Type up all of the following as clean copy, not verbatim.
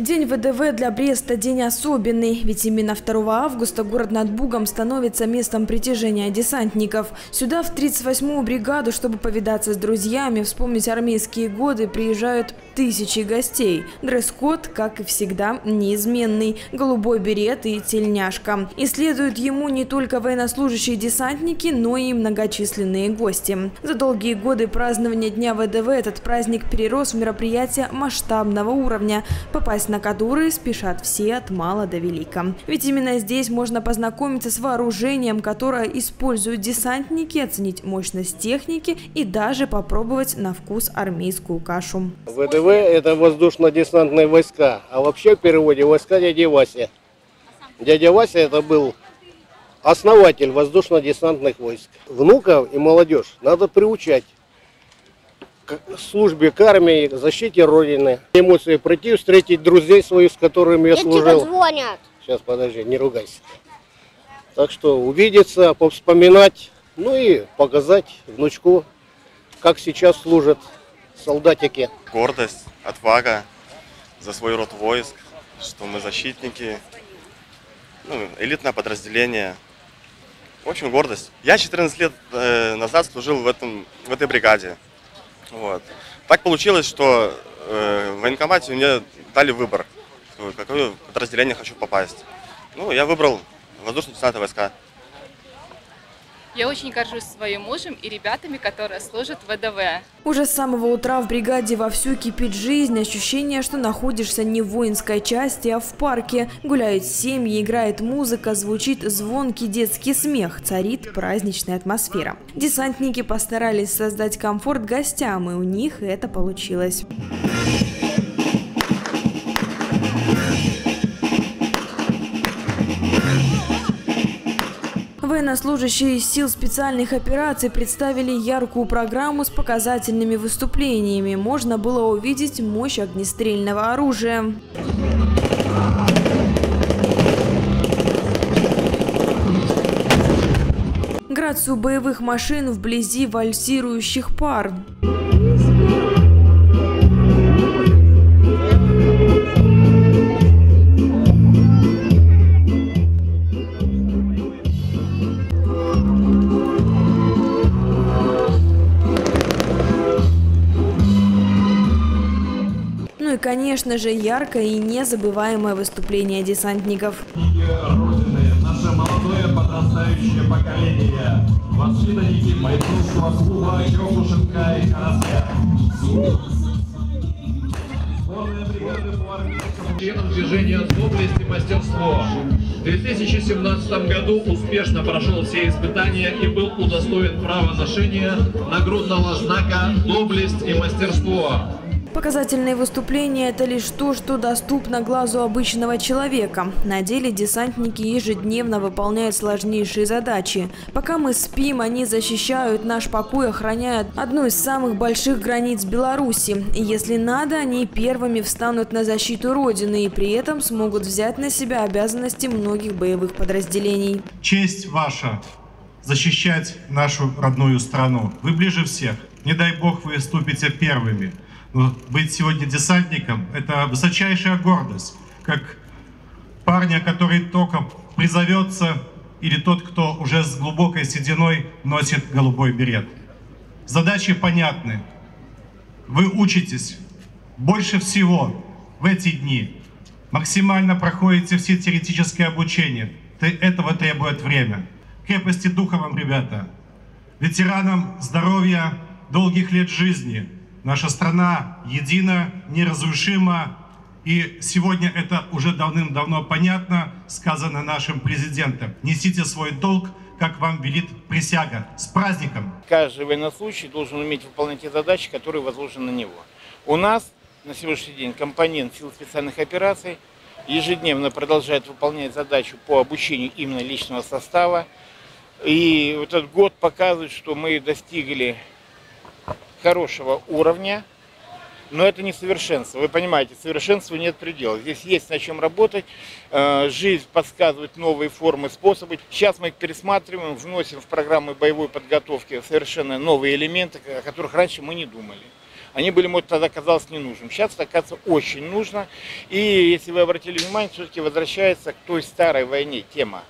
День ВДВ для Бреста – день особенный, ведь именно 2 августа город над Бугом становится местом притяжения десантников. Сюда в 38-ю бригаду, чтобы повидаться с друзьями, вспомнить армейские годы, приезжают тысячи гостей. Дресс-код, как и всегда, неизменный – голубой берет и тельняшка. И следуют ему не только военнослужащие десантники, но и многочисленные гости. За долгие годы празднования Дня ВДВ этот праздник перерос в мероприятие масштабного уровня, попасть на которые спешат все от мала до велика. Ведь именно здесь можно познакомиться с вооружением, которое используют десантники, оценить мощность техники и даже попробовать на вкус армейскую кашу. ВДВ – это воздушно-десантные войска, а вообще в переводе войска дяди Вася. Дядя Вася – это был основатель воздушно-десантных войск. Внуков и молодежь надо приучать к службе, к армии, к защите Родины. Эмоции прийти, встретить друзей своих, с которыми я служил. Сейчас, подожди, не ругайся. Так что увидеться, повспоминать, ну и показать внучку, как сейчас служат солдатики. Гордость, отвага за свой род войск, что мы защитники, элитное подразделение. В общем, гордость. Я 14 лет назад служил в этой бригаде. Вот. Так получилось, что в военкомате мне дали выбор, в какое подразделение хочу попасть. Ну, я выбрал воздушно-десантные войска. Я очень горжусь своим мужем и ребятами, которые служат в ВДВ. Уже с самого утра в бригаде вовсю кипит жизнь. Ощущение, что находишься не в воинской части, а в парке. Гуляют семьи, играет музыка, звучит звонкий детский смех. Царит праздничная атмосфера. Десантники постарались создать комфорт гостям, и у них это получилось. Военнослужащие из сил специальных операций представили яркую программу с показательными выступлениями. Можно было увидеть мощь огнестрельного оружия. Грацию боевых машин вблизи вальсирующих пар. Ну и, конечно же, яркое и незабываемое выступление десантников. Родины, наше молодое подрастающее поколение, воспитанники бойцовского клуба Ёбушенко и Карасля. Сборная бригады по армейскому членам движения «Доблесть и мастерство». В 2017 году успешно прошел все испытания и был удостоен права ношения нагрудного знака «Доблесть и мастерство». Показательные выступления – это лишь то, что доступно глазу обычного человека. На деле десантники ежедневно выполняют сложнейшие задачи. Пока мы спим, они защищают наш покой, охраняют одну из самых больших границ Беларуси. И если надо, они первыми встанут на защиту Родины и при этом смогут взять на себя обязанности многих боевых подразделений. Честь ваша – защищать нашу родную страну. Вы ближе всех. Не дай бог вы вступите первыми. Но быть сегодня десантником – это высочайшая гордость, как парня, который только призовется, или тот, кто уже с глубокой сединой носит голубой берет. Задачи понятны. Вы учитесь больше всего в эти дни. Максимально проходите все теоретические обучения. Этого требует время. Крепости духа вам, ребята. Ветеранам здоровья, долгих лет жизни. Наша страна едина, неразрушима, и сегодня это уже давным-давно понятно, сказано нашим президентом. Несите свой долг, как вам велит присяга. С праздником! Каждый военнослужащий должен уметь выполнять те задачи, которые возложены на него. У нас на сегодняшний день компонент сил специальных операций ежедневно продолжает выполнять задачу по обучению именно личного состава. И этот год показывает, что мы достигли хорошего уровня, но это не совершенство. Вы понимаете, совершенству нет предела. Здесь есть на чем работать. Жизнь подсказывает новые формы, способы. Сейчас мы их пересматриваем, вносим в программы боевой подготовки совершенно новые элементы, о которых раньше мы не думали. они были, может, тогда казалось не нужным. Сейчас, оказывается, очень нужно. И если вы обратили внимание, все-таки возвращается к той старой войне тема.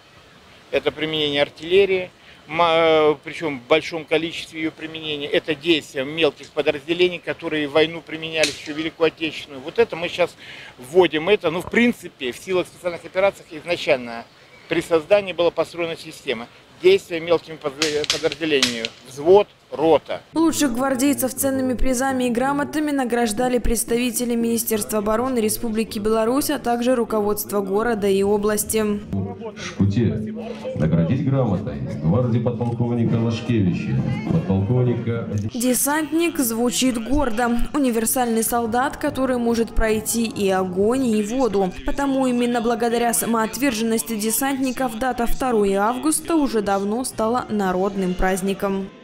Это применение артиллерии, причем в большом количестве ее применения. Это действия мелких подразделений, которые войну применяли еще в Великую Отечественную. Вот это мы сейчас вводим это. Ну, в принципе, в силах специальных операций изначально при создании была построена система. Действия мелкими подразделениями. Взвод, рота. Лучших гвардейцев ценными призами и грамотами награждали представители Министерства обороны Республики Беларусь, а также руководство города и области. В Шкуте наградить грамотой гвардии подполковника Ложкевича, подполковника... Десантник звучит гордо. Универсальный солдат, который может пройти и огонь, и воду. Потому именно благодаря самоотверженности десантников дата 2 августа уже давно стала народным праздником.